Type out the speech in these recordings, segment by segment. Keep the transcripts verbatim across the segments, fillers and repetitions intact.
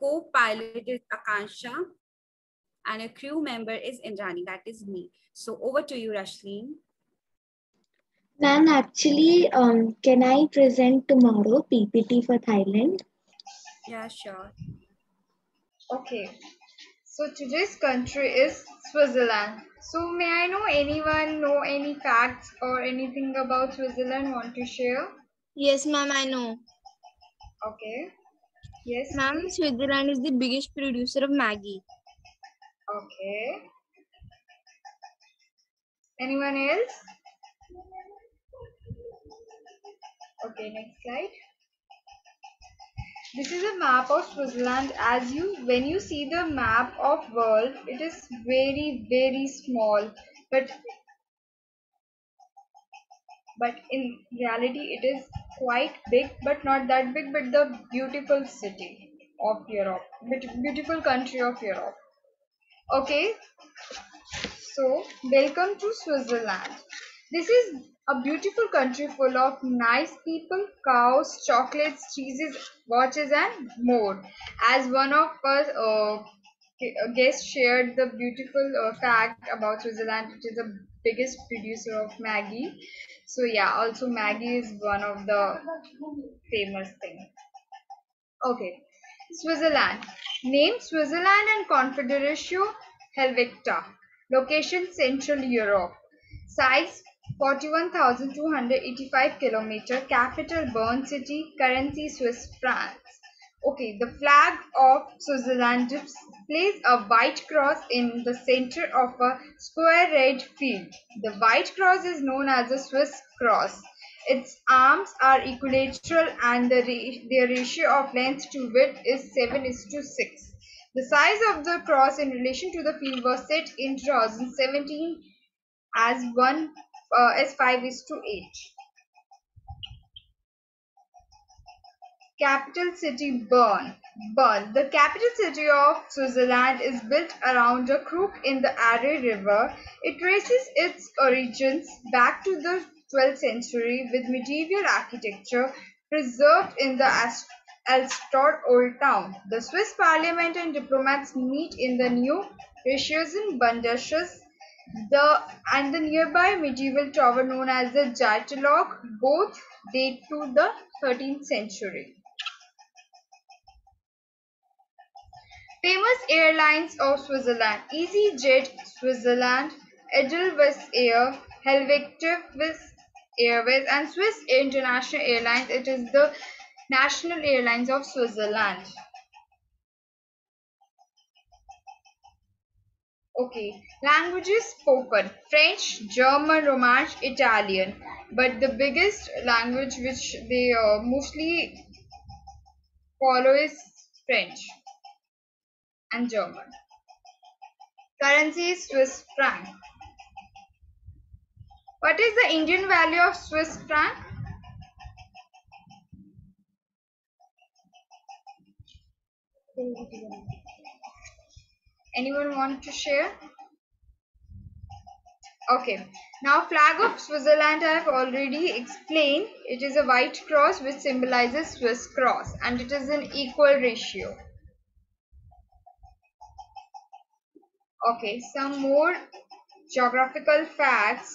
co-pilot is Akansha and a crew member is Indrani, that is me. So over to you, Rashleen. Ma'am, actually, um, can I present tomorrow P P T for Thailand? Yeah, sure. Okay. So today's country is Switzerland. So may I know anyone know any facts or anything about Switzerland want to share? Yes, ma'am, I know. Okay. Yes. Ma'am, Switzerland is the biggest producer of Maggi. Okay. Anyone else? Okay, next slide. This is a map of Switzerland. As you, when you see the map of world, it is very, very small. But, but in reality, it is quite big, but not that big, but the beautiful city of Europe, beautiful country of Europe. Okay, so welcome to Switzerland. This is a beautiful country full of nice people, cows, chocolates, cheeses, watches and more. As one of us uh, guests shared the beautiful uh, fact about Switzerland, which is the biggest producer of Maggi. So yeah, also Maggi is one of the famous things. Okay, Switzerland. Name: Switzerland and Confederatio Helvetica. Location: Central Europe. Size: forty-one thousand two hundred eighty-five kilometer. Capital: Bern city. Currency: Swiss francs. Okay, the flag of Switzerland displays a white cross in the center of a square red field. The white cross is known as the Swiss cross. Its arms are equilateral and the their ratio of length to width is seven is to six. The size of the cross in relation to the field was set in two thousand seventeen as one Uh, as five is to eight. Capital city: Bern. Bern, the capital city of Switzerland, is built around a crook in the Aare river. It traces its origins back to the twelfth century with medieval architecture preserved in the Alstort old town. The Swiss parliament and diplomats meet in the new Reussen Bundeshaus. The and the nearby medieval tower known as the Jatelock, both date to the thirteenth century. Famous airlines of Switzerland: EasyJet Switzerland, Edelweiss Air, Helvetica Airways, and Swiss International Airlines. It is the national airlines of Switzerland. Okay, languages spoken: French, German, Romansh, Italian. But the biggest language which they uh, mostly follow is French and German. Currency: Swiss franc. What is the Indian value of Swiss franc? Anyone want to share? Okay. Now, flag of Switzerland I have already explained. It is a white cross which symbolizes Swiss cross, and it is an equal ratio. Okay, some more geographical facts.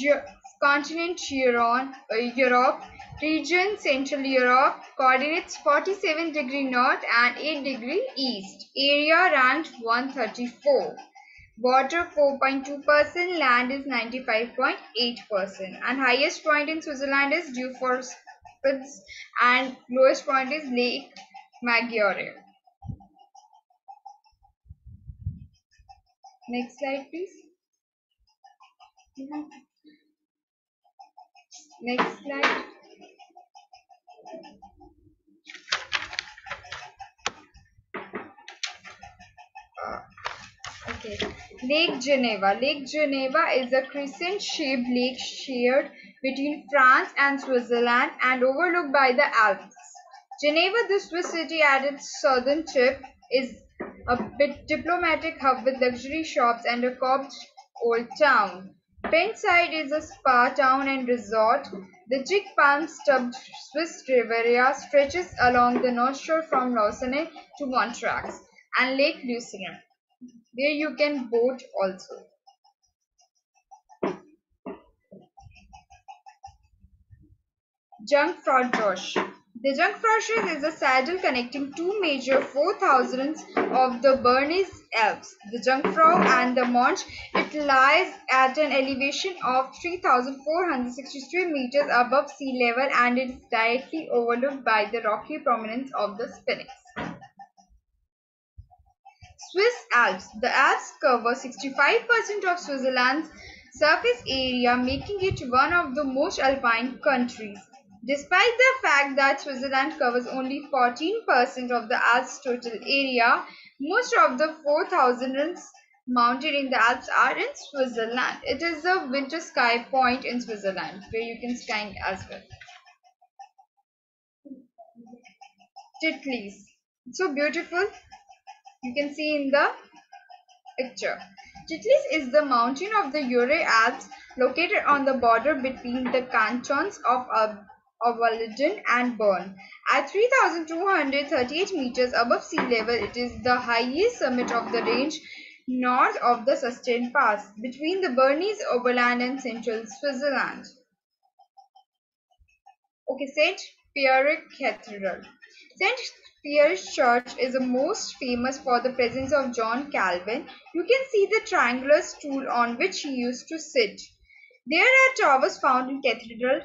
Ge Continent: Europe. Region: Central Europe. Coordinates: forty-seven degree north and eight degree east. Area ranked one thirty-four. Water four point two percent. Land is ninety-five point eight percent. And highest point in Switzerland is Jungfraujoch and lowest point is Lake Maggiore. Next slide, please. Yeah. Next slide. Uh, okay. Lake Geneva. Lake Geneva is a crescent-shaped lake shared between France and Switzerland and overlooked by the Alps. Geneva, the Swiss city at its southern tip, is a bit diplomatic hub with luxury shops and a cobbled old town. Pennside is a spa town and resort The jig-palm-stubbed Swiss Riviera stretches along the north shore from Lausanne to Montreux and Lake Lucerne. There you can boat also. Jungfraujoch. The Jungfraujoch is a saddle connecting two major four thousands of the Bernese Alps, the Jungfrau and the Romansh. It lies at an elevation of three thousand four hundred sixty-three meters above sea level and is directly overlooked by the rocky prominence of the Spinnex. Swiss Alps. The Alps cover sixty-five percent of Switzerland's surface area, making it one of the most alpine countries. Despite the fact that Switzerland covers only fourteen percent of the Alps' total area, most of the four thousands mounted in the Alps are in Switzerland. It is a winter sky point in Switzerland where you can skiing as well. Titlis. It's so beautiful. You can see in the picture. Titlis is the mountain of the Jura Alps located on the border between the cantons of Ab Oberland and Bern. At three thousand two hundred thirty-eight meters above sea level, it is the highest summit of the range north of the Sustein Pass between the Bernese Oberland and central Switzerland. Okay, Saint Pierre Cathedral. Saint Pierre's Church is the most famous for the presence of John Calvin. You can see the triangular stool on which he used to sit. There are towers found in cathedral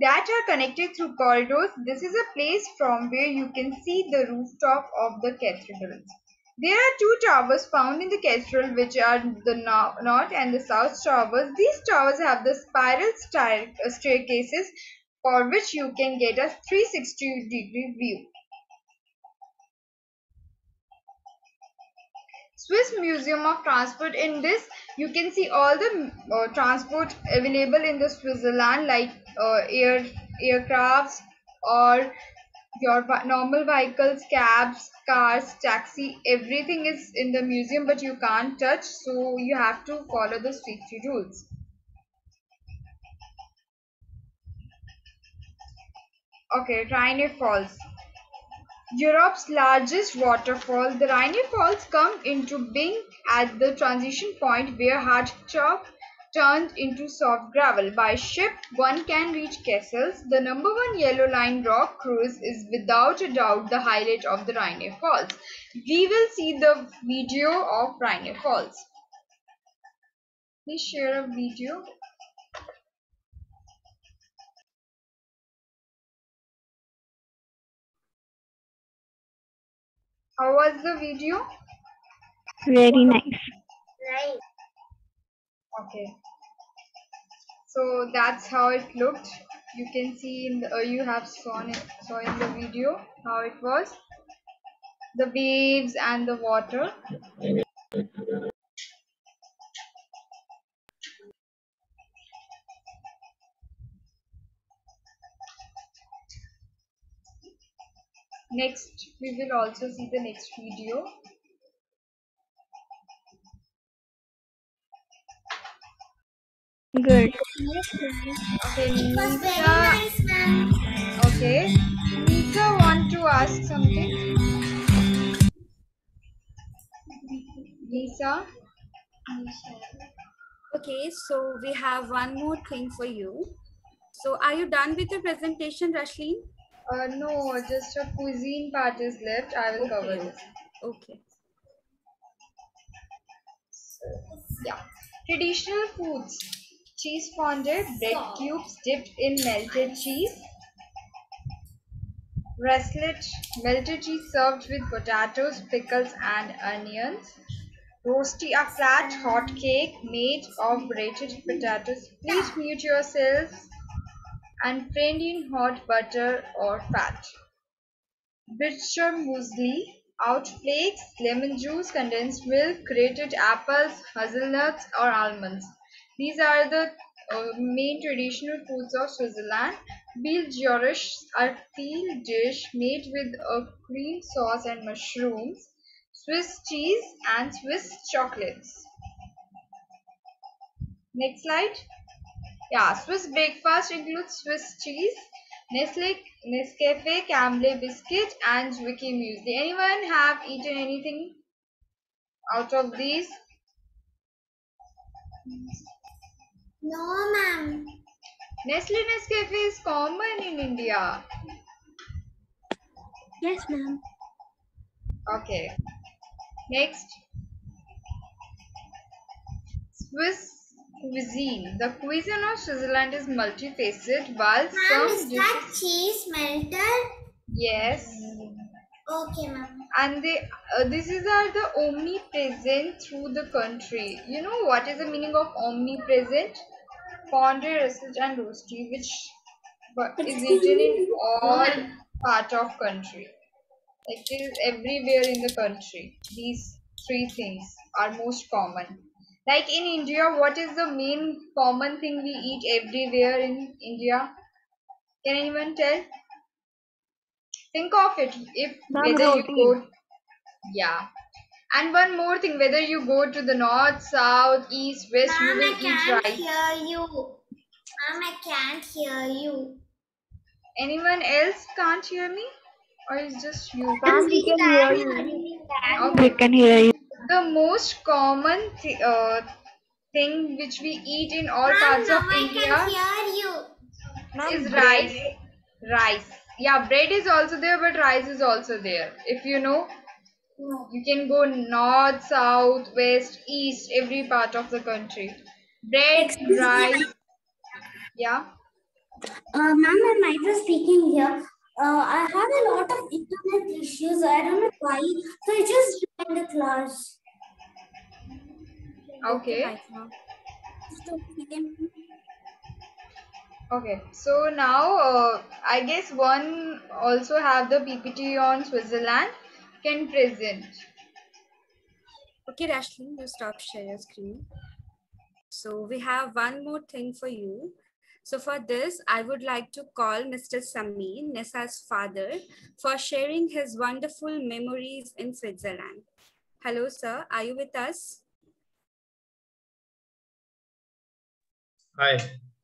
that are connected through corridors. This is a place from where you can see the rooftop of the cathedral. There are two towers found in the cathedral, which are the north and the south towers. These towers have the spiral staircases for which you can get a three hundred sixty degree view. Swiss Museum of Transport. In this, you can see all the uh, transport available in the Switzerland, like uh, air aircrafts or your normal vehicles, cabs, cars, taxi. Everything is in the museum, but you can't touch, so you have to follow the safety rules. Okay, Rhine Falls. Europe's largest waterfall, the Rhine Falls come into being at the transition point where hard chalk turned into soft gravel. By ship, one can reach Kessels. The number one yellow line rock cruise is without a doubt the highlight of the Rhine Falls. We will see the video of Rhine Falls. Please share a video. How was the video? Very nice. Right. Okay. So that's how it looked. You can see in the, uh, you have saw it, saw in the video how it was. The waves and the water. Next, we will also see the next video. Good. Okay, Nisha. Okay, Nisha want to ask something. Nisha. Okay, so we have one more thing for you. So, are you done with your presentation, Rashleen? Uh, no, just a cuisine part is left. I will okay. cover this. Okay. So, yeah. Traditional foods. Cheese fondue, bread oh. cubes dipped in melted cheese. Raclette, melted cheese served with potatoes, pickles and onions. Rosti, a flat hot cake made of grated potatoes. Please mute yourselves. And fried in hot butter or fat. Birchermüesli, out flakes, lemon juice, condensed milk, grated apples, hazelnuts or almonds. These are the uh, main traditional foods of Switzerland. Biljorisch, a field dish made with a cream sauce and mushrooms, Swiss cheese and Swiss chocolates. Next slide. Yeah, Swiss breakfast includes Swiss cheese, Nestle, Nescafe, Camley biscuit, and Birchermüesli. Anyone have eaten anything out of these? No, ma'am. Nestle Nescafe is common in India. Yes, ma'am. Okay. Next. Swiss cuisine. The cuisine of Switzerland is multifaceted while ma'am, some is dishes... that cheese melted? Yes. Okay, ma'am. And they, uh, these are the omnipresent through the country. You know what is the meaning of omnipresent? Fondue, research and rösti, which is eaten in all part of country. It is everywhere in the country. These three things are most common. Like in India, what is the main common thing we eat everywhere in India? Can anyone tell? Think of it. If whether you go, yeah. And one more thing, whether you go to the north, south, east, west, Mom, you will I eat rice. I can't hear you. Mom, I can't hear you. Anyone else can't hear me? Or is just you? Mom, we can hear you. Okay. We can hear you. The most common th uh, thing which we eat in all Mom, parts no of India Mom, is bread. rice. Rice. Yeah, bread is also there, but rice is also there. If you know, no. you can go north, south, west, east, every part of the country. Bread, Excuse rice. Me. Yeah. Uh, Mom, I might be speaking here. Uh, I have a lot of internet issues. I don't know why. So I just joined the class. Okay. Okay. So now uh, I guess one also have the P P T on Switzerland. Can present. Okay, Rashleen, you stop sharing your screen. So we have one more thing for you. So for this, I would like to call Mister Samin, Nessa's father, for sharing his wonderful memories in Switzerland. Hello, sir. Are you with us? Hi.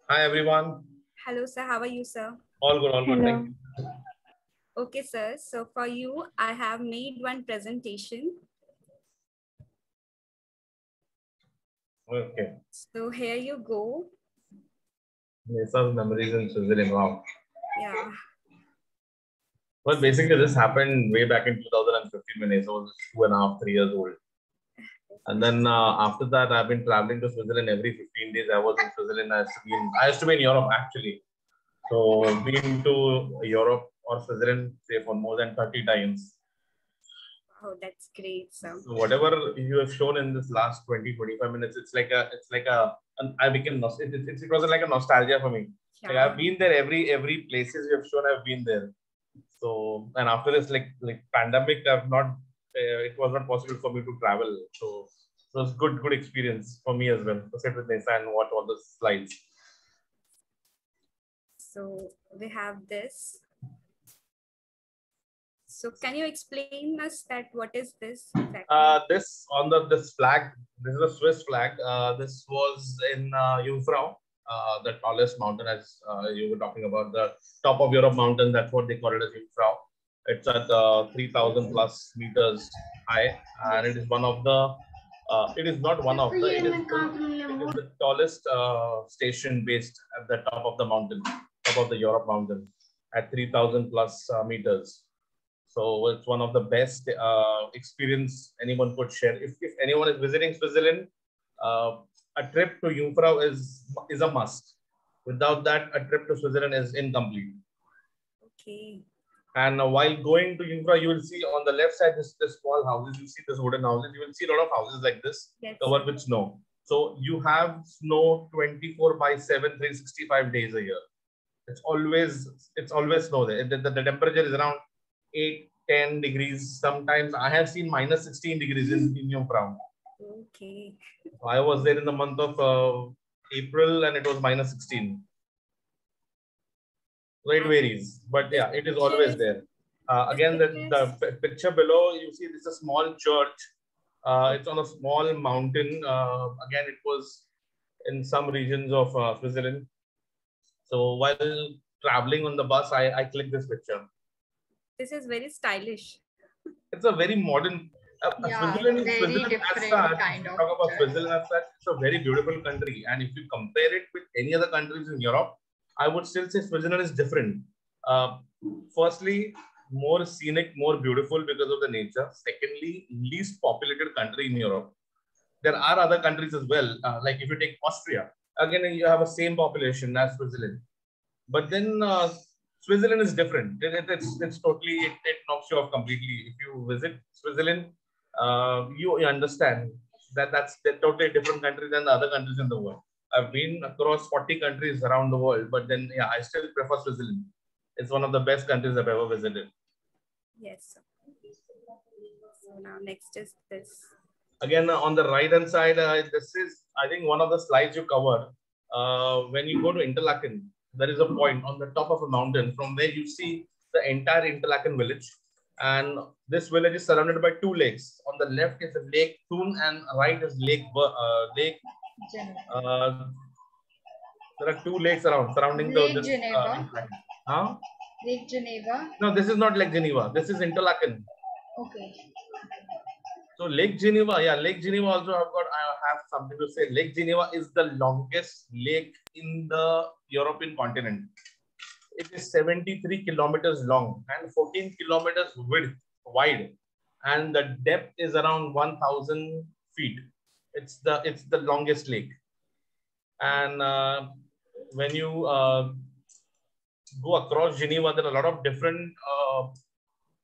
Hi, everyone. Hello, sir. How are you, sir? All good. All good. Hello. Thank you. Okay, sir. So for you, I have made one presentation. Okay. So here you go. Nessa's memories in Switzerland. Wow. Yeah. Well, basically, this happened way back in two thousand fifteen when Nessa was two and a half, three years old. And then uh, after that, I've been traveling to Switzerland every fifteen days. I was in Switzerland. I used to be in, I used to be in Europe, actually. So I've been to Europe or Switzerland, say, for more than thirty times. Oh, that's great. So. so whatever you have shown in this last twenty, twenty-five minutes, it's like a, it's like a, and I became, it, it, it was like a nostalgia for me. Yeah. Like I've been there, every, every places you have shown, I've been there. So, and after this, like, like pandemic, I've not, uh, it was not possible for me to travel. So, so it's good, good experience for me as well to sit with Nessa and watch all the slides. So we have this. So can you explain us that what is this exactly? Uh, this on the this flag, this is a Swiss flag. Uh, this was in uh, Jungfrau, uh, the tallest mountain as uh, you were talking about, the top of Europe mountain. That's what they call it as Jungfrau. It's at uh, three thousand plus meters high, and it is one of the. Uh, it is not one of the. It is, it is the tallest uh, station based at the top of the mountain, top of the Europe mountain, at three thousand plus uh, meters. So it's one of the best uh, experience anyone could share. If, if anyone is visiting Switzerland, uh, a trip to Jungfrau is, is a must. Without that, a trip to Switzerland is incomplete. Okay. And uh, while going to Jungfrau, you will see on the left side, this, this small houses, you see this wooden houses, you will see a lot of houses like this yes. covered with snow. So you have snow twenty-four by seven, three hundred sixty-five days a year. It's always, it's always snow there. The, the, the temperature is around eight, ten degrees. Sometimes I have seen minus sixteen degrees in, in Jungfrau. Okay. I was there in the month of uh, April and it was minus sixteen. So it varies, but yeah, it is always there. Uh, again, the, the picture below, you see this is a small church. Uh, it's on a small mountain. Uh, again, it was in some regions of uh, Switzerland. So while traveling on the bus, I, I clicked this picture. This is very stylish. It's a very modern. Uh, yeah, Switzerland, very Switzerland different such, kind of. Talk about yeah. Switzerland as such, it's a very beautiful country. And if you compare it with any other countries in Europe, I would still say Switzerland is different. Uh, firstly, more scenic, more beautiful because of the nature. Secondly, least populated country in Europe. There are other countries as well. Uh, like if you take Austria, again, you have the same population as Switzerland. But then uh, Switzerland is different. It, it, it's, it's totally, it, it knocks you off completely. If you visit Switzerland, uh, you, you understand that that's a totally different country than the other countries in the world. I've been across forty countries around the world, but then yeah, I still prefer Switzerland. It's one of the best countries I've ever visited. Yes. So now next is this. Again, on the right hand side, uh, this is, I think, one of the slides you cover. Uh, when you go to Interlaken, there is a point on the top of a mountain from where you see the entire Interlaken village. And this village is surrounded by two lakes. On the left is the Lake Thun and right is Lake uh, Lake. Uh, there are two lakes around surrounding Lake the... Lake Geneva. Uh, huh? Lake Geneva. No, this is not Lake Geneva. This is Interlaken. Okay. So Lake Geneva, yeah, Lake Geneva also I've got, I have something to say. Lake Geneva is the longest lake in the European continent. It is seventy-three kilometers long and fourteen kilometers width, wide. And the depth is around one thousand feet. It's the, it's the longest lake. And uh, when you uh, go across Geneva, there are a lot of different uh,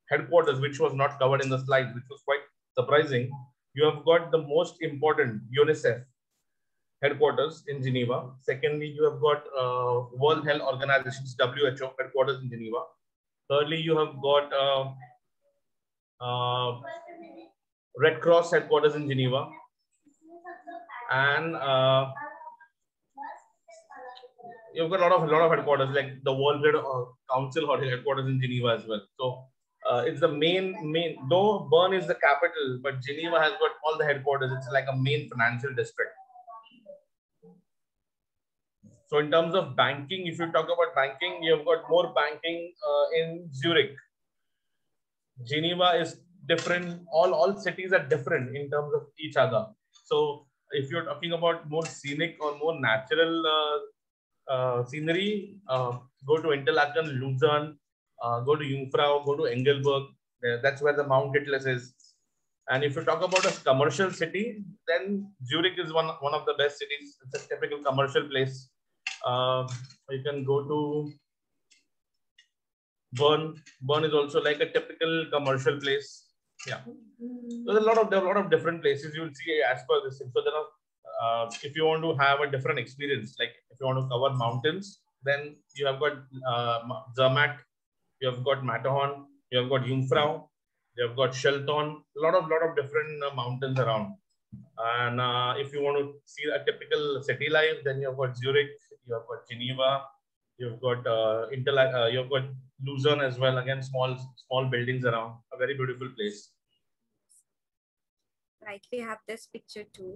headquarters, which was not covered in the slide, which was quite surprising. You have got the most important UNICEF headquarters in Geneva. Secondly, you have got uh, World Health Organization's W H O headquarters in Geneva. Thirdly, you have got uh, uh, Red Cross headquarters in Geneva. And uh, you've got a lot of, lot of headquarters, like the World Trade Council headquarters in Geneva as well. So Uh, it's the main, main, though Bern is the capital, but Geneva has got all the headquarters. It's like a main financial district. So in terms of banking, if you talk about banking, you've got more banking uh, in Zurich. Geneva is different. All, all cities are different in terms of each other. So if you're talking about more scenic or more natural uh, uh, scenery, uh, go to Interlaken, Luzern. Uh, go to Jungfrau, go to Engelberg. Uh, that's where the Mount Titlis is. And if you talk about a commercial city, then Zurich is one, one of the best cities. It's a typical commercial place. Uh, you can go to Bern. Bern is also like a typical commercial place. Yeah. There's a lot of, there are a lot of different places you'll see as per this thing. So there are, uh, if you want to have a different experience, like if you want to cover mountains, then you have got uh, Zermatt. You have got Matterhorn, you have got Jungfrau, you have got Shelton, a lot of, lot of different uh, mountains around. And uh, if you want to see a typical city life, then you have got Zurich, you have got Geneva, you have got uh, Interla- uh, you have got Luzern as well. Again, small, small buildings around, a very beautiful place. Right, we have this picture too.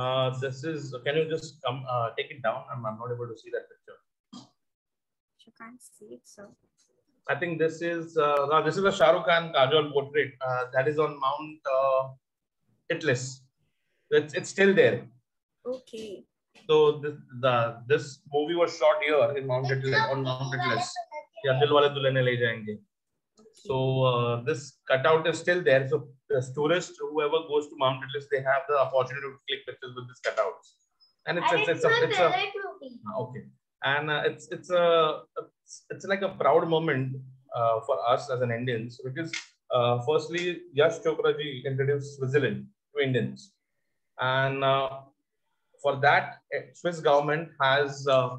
Uh, this is, can you just come uh, take it down? I'm, I'm not able to see that picture. You can't see it, so. I think this is uh, no, this is a Shah Rukh Khan Kajol portrait uh, that is on Mount uh, Titlis. It's, it's still there. Okay. So this, the this movie was shot here in Mount Titlis on Mount Titlis. Yeah, Dilwale Dulhania Le Jayenge. So uh, this cutout is still there. So as tourists, whoever goes to Mount Titlis, they have the opportunity to click pictures with these cutouts. And it's and it's, it's, it's, it's a, it's a okay. And uh, it's it's a it's, it's like a proud moment uh, for us as an Indians, because uh, firstly Yash Chopra ji introduced Switzerland to Indians, and uh, for that Swiss government has uh,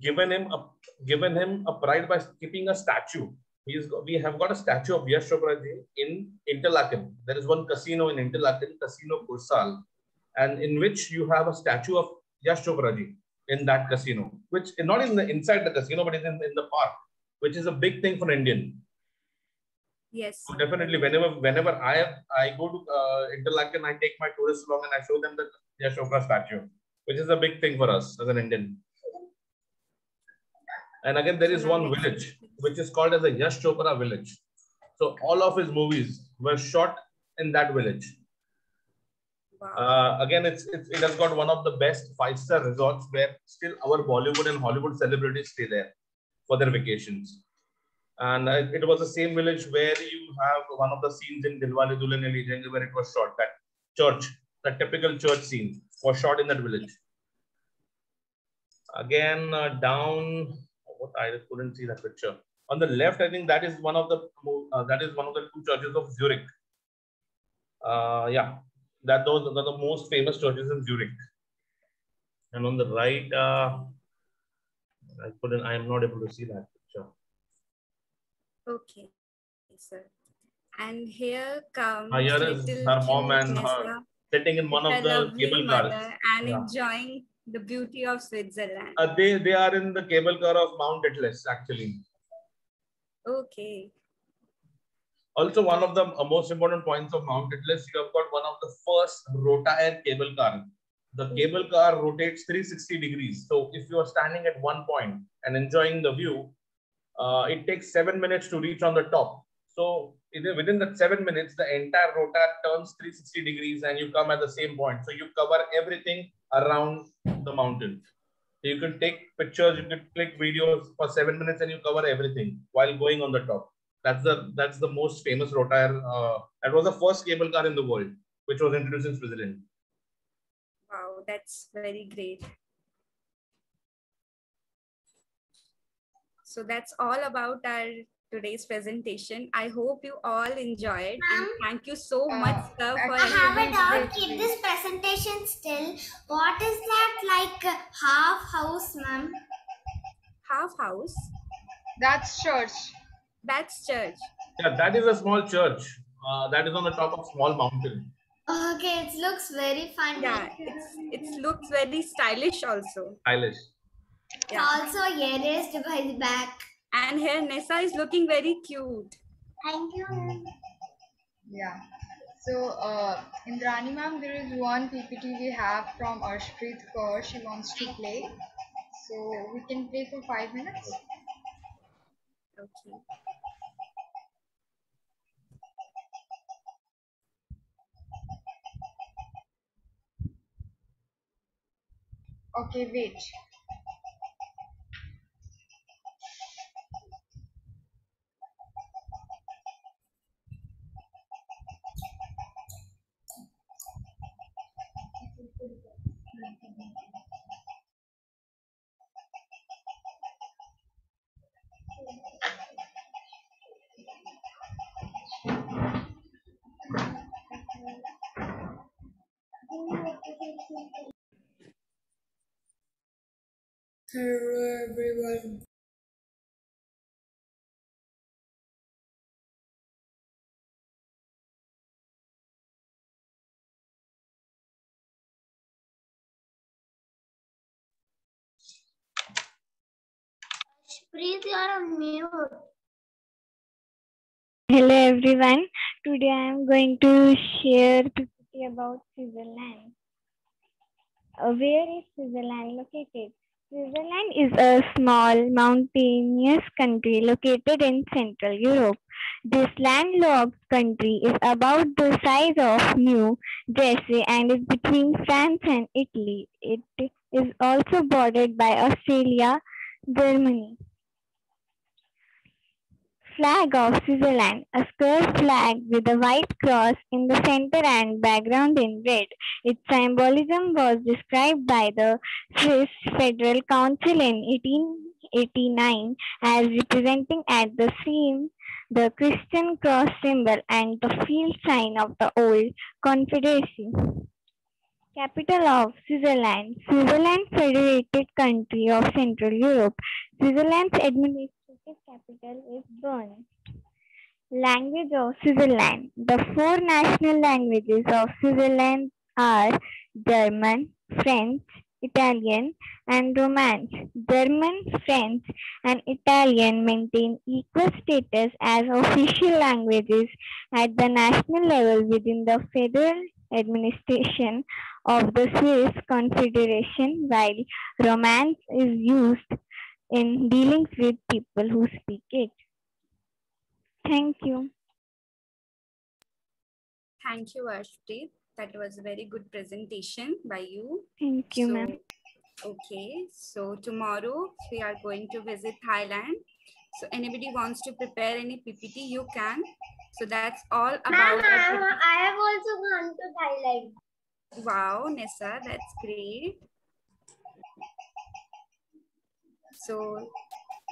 given him a given him a pride by keeping a statue. He's got, we have got a statue of Yash Chopra ji in Interlaken. There is one casino in Interlaken, Casino Kursal, and in which you have a statue of Yash Chopra ji in that casino, which is not in the inside the casino, but is in, in the park, which is a big thing for an Indian. Yes. So definitely, whenever whenever I I go to uh, Interlaken, I take my tourists along and I show them the Yash Chopra statue, which is a big thing for us as an Indian. And again, there is one village, which is called as a Yash Chopra village. So all of his movies were shot in that village. Wow. Uh, again, it's, it's, it has got one of the best five-star resorts where still our Bollywood and Hollywood celebrities stay there for their vacations. And uh, it was the same village where you have one of the scenes in Dilwale Dulhania Le Jayenge where it was shot. That church, that typical church scene was shot in that village. Again, uh, down, what I couldn't see that picture. On the left, I think that is one of the uh, that is one of the two churches of Zurich. Uh, yeah. That those are the most famous churches in Zurich. And on the right, uh, I couldn't, I am not able to see that picture. Okay, sir. And here comes uh, here is her mom and her sitting in one of the cable cars. And yeah. enjoying the beauty of Switzerland. Uh, they, they are in the cable car of Mount Titlis, actually. Okay. Also, one of the most important points of Mount Titlis, you have got one of the first rota-air cable car. The cable car rotates three hundred sixty degrees. So if you are standing at one point and enjoying the view, uh, it takes seven minutes to reach on the top. So within that seven minutes, the entire rota turns three hundred sixty degrees and you come at the same point. So you cover everything around the mountain. You can take pictures, you can click videos for seven minutes and you cover everything while going on the top. That's the, that's the most famous rotor. Uh, that was the first cable car in the world, which was introduced in Switzerland. Wow, that's very great. So that's all about our today's presentation. I hope you all enjoyed and thank you so much, sir. For I have a doubt, keep this presentation still. What is that like half house, ma'am? Half house? That's church. That's church. Yeah, that is a small church. Uh, that is on the top of small mountain. Okay, it looks very fun. Yeah, it's, it looks very stylish also. Stylish. Yeah. Also, erased by the back. And here Nessa is looking very cute. Thank you. Yeah. So, uh, Indrani ma'am, there is one P P T we have from Rashleen Kaur. She wants to play. So, we can play for five minutes. Okay. Okay, wait. Hello everyone. Please, you are on mute. Hello everyone. Today I am going to share P P T about Switzerland. Uh, where is Switzerland located? Switzerland is a small mountainous country located in Central Europe. This landlocked country is about the size of New Jersey and is between France and Italy. It is also bordered by Australia, Germany. Flag of Switzerland, a square flag with a white cross in the center and background in red. Its symbolism was described by the Swiss Federal Council in eighteen eighty-nine as representing at the same the Christian cross symbol and the field sign of the old confederacy. Capital of Switzerland, Switzerland Federated Country of Central Europe. Switzerland's administration capital is Bern. Language of Switzerland. The four national languages of Switzerland are German, French, Italian, and Romansh. German, French, and Italian maintain equal status as official languages at the national level within the federal administration of the Swiss Confederation, while Romansh is used in dealings with people who speak it. Thank you. Thank you, Ashpreet. That was a very good presentation by you. Thank you, so, ma'am. Okay, so tomorrow we are going to visit Thailand. So anybody wants to prepare any P P T, you can. So that's all about. Mama, I have also gone to Thailand. Wow, Nessa, that's great. So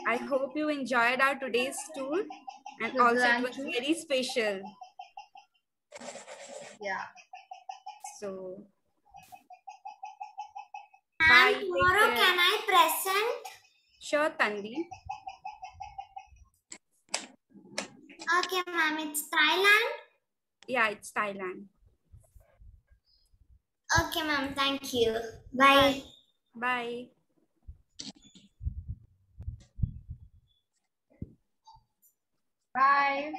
I hope you enjoyed our today's tour, and also it was very special. Yeah. So. Bye. Tomorrow, can I present? Sure, Tanvi. Okay, ma'am, it's Thailand? Yeah, it's Thailand. Okay, ma'am, thank you. Bye. Bye. Bye. Bye.